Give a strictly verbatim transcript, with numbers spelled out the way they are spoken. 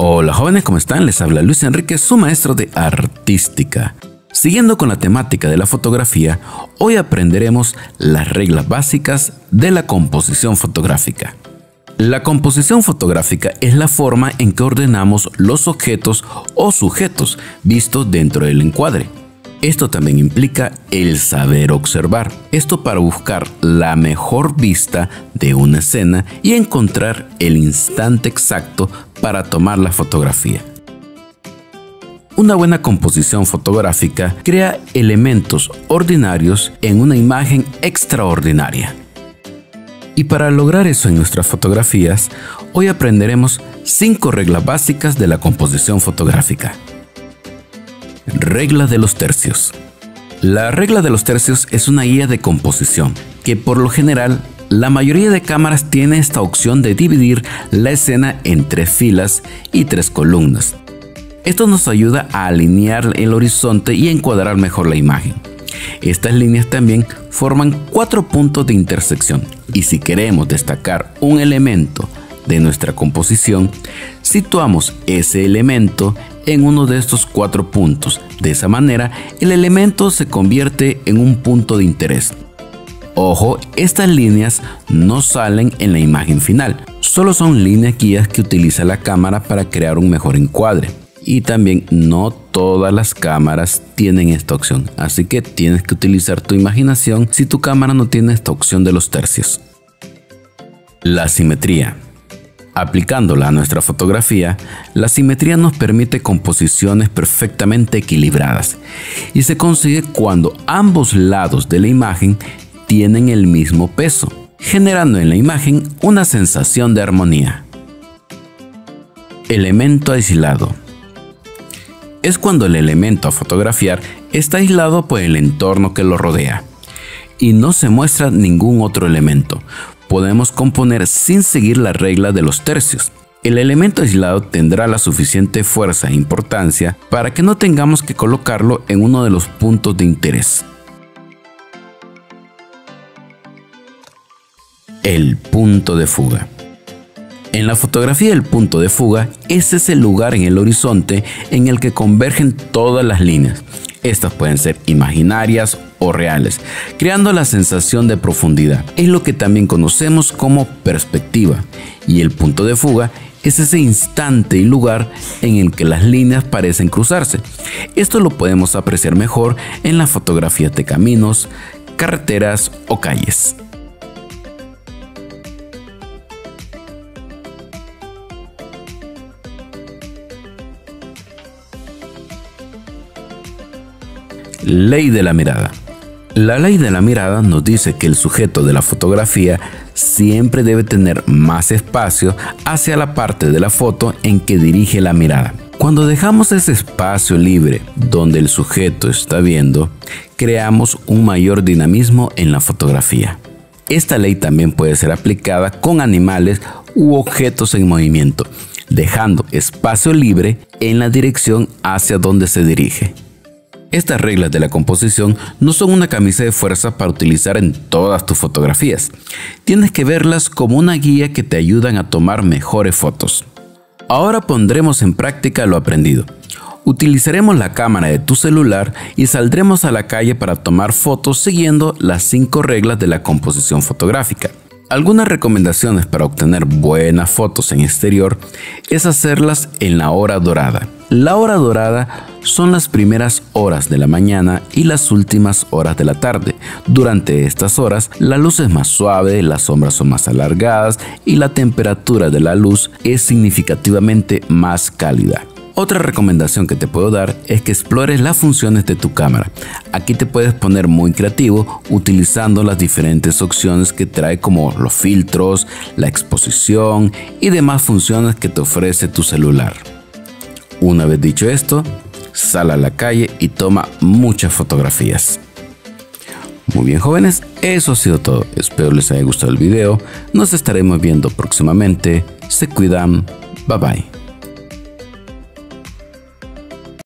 Hola jóvenes, ¿cómo están? Les habla Luis Enrique, su maestro de artística. Siguiendo con la temática de la fotografía, hoy aprenderemos las reglas básicas de la composición fotográfica. La composición fotográfica es la forma en que ordenamos los objetos o sujetos vistos dentro del encuadre. Esto también implica el saber observar, esto para buscar la mejor vista de una escena y encontrar el instante exacto para tomar la fotografía. Una buena composición fotográfica crea elementos ordinarios en una imagen extraordinaria. Y para lograr eso en nuestras fotografías, hoy aprenderemos cinco reglas básicas de la composición fotográfica. Regla de los tercios. La regla de los tercios es una guía de composición que, por lo general, la mayoría de cámaras tiene esta opción de dividir la escena en tres filas y tres columnas. Esto nos ayuda a alinear el horizonte y encuadrar mejor la imagen. Estas líneas también forman cuatro puntos de intersección, y si queremos destacar un elemento de nuestra composición, situamos ese elemento en uno de estos cuatro puntos. De esa manera, el elemento se convierte en un punto de interés. Ojo, estas líneas no salen en la imagen final, solo son líneas guías que utiliza la cámara para crear un mejor encuadre. Y también no todas las cámaras tienen esta opción, así que tienes que utilizar tu imaginación si tu cámara no tiene esta opción de los tercios. La simetría. Aplicándola a nuestra fotografía, la simetría nos permite composiciones perfectamente equilibradas y se consigue cuando ambos lados de la imagen tienen el mismo peso, generando en la imagen una sensación de armonía. Elemento aislado. Es cuando el elemento a fotografiar está aislado por el entorno que lo rodea y no se muestra ningún otro elemento. Podemos componer sin seguir la regla de los tercios. El elemento aislado tendrá la suficiente fuerza e importancia para que no tengamos que colocarlo en uno de los puntos de interés. El punto de fuga. En la fotografía del punto de fuga es ese lugar en el horizonte en el que convergen todas las líneas. Estas pueden ser imaginarias o reales, creando la sensación de profundidad. Es lo que también conocemos como perspectiva. Y el punto de fuga es ese instante y lugar en el que las líneas parecen cruzarse. Esto lo podemos apreciar mejor en las fotografías de caminos, carreteras o calles. Ley de la mirada. La ley de la mirada nos dice que el sujeto de la fotografía siempre debe tener más espacio hacia la parte de la foto en que dirige la mirada. Cuando dejamos ese espacio libre donde el sujeto está viendo, creamos un mayor dinamismo en la fotografía. Esta ley también puede ser aplicada con animales u objetos en movimiento, dejando espacio libre en la dirección hacia donde se dirige. Estas reglas de la composición no son una camisa de fuerza para utilizar en todas tus fotografías. Tienes que verlas como una guía que te ayudan a tomar mejores fotos. Ahora pondremos en práctica lo aprendido. Utilizaremos la cámara de tu celular y saldremos a la calle para tomar fotos siguiendo las cinco reglas de la composición fotográfica. Algunas recomendaciones para obtener buenas fotos en exterior es hacerlas en la hora dorada. La hora dorada son las primeras horas de la mañana y las últimas horas de la tarde. Durante estas horas, la luz es más suave, las sombras son más alargadas y la temperatura de la luz es significativamente más cálida. Otra recomendación que te puedo dar es que explores las funciones de tu cámara. Aquí te puedes poner muy creativo utilizando las diferentes opciones que trae, como los filtros, la exposición y demás funciones que te ofrece tu celular. Una vez dicho esto, sal a la calle y toma muchas fotografías. Muy bien jóvenes, eso ha sido todo. Espero les haya gustado el video. Nos estaremos viendo próximamente. Se cuidan. Bye bye.